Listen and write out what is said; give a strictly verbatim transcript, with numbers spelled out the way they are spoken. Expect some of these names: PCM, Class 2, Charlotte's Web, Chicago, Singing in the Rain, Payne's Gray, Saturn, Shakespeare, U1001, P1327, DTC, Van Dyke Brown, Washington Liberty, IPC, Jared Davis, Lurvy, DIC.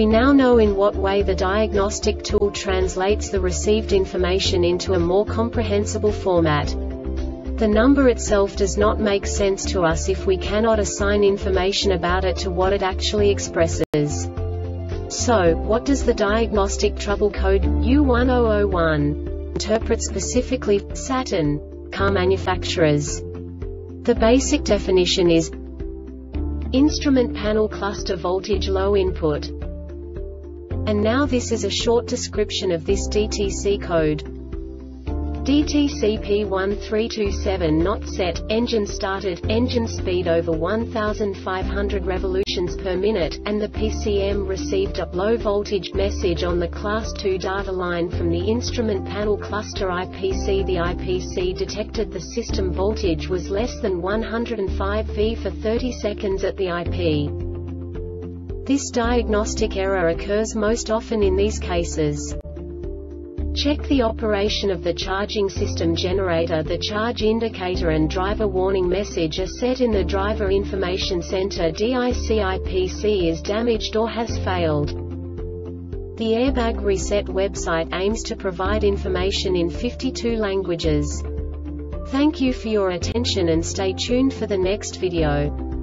We now know in what way the diagnostic tool translates the received information into a more comprehensible format. The number itself does not make sense to us if we cannot assign information about it to what it actually expresses. So, what does the diagnostic trouble code U one zero zero one interpret specifically for Saturn car manufacturers? The basic definition is instrument panel cluster voltage low input. And now this is a short description of this D T C code. D T C P one three two seven not set, engine started, engine speed over one thousand five hundred revolutions per minute, and the P C M received a low voltage message on the class two data line from the instrument panel cluster I P C. The I P C detected the system voltage was less than one hundred five volts for thirty seconds at the I P. This diagnostic error occurs most often in these cases. Check the operation of the charging system generator. The charge indicator and driver warning message are set in the driver information center. D I C I P C is damaged or has failed. The Airbag Reset website aims to provide information in fifty-two languages. Thank you for your attention and stay tuned for the next video.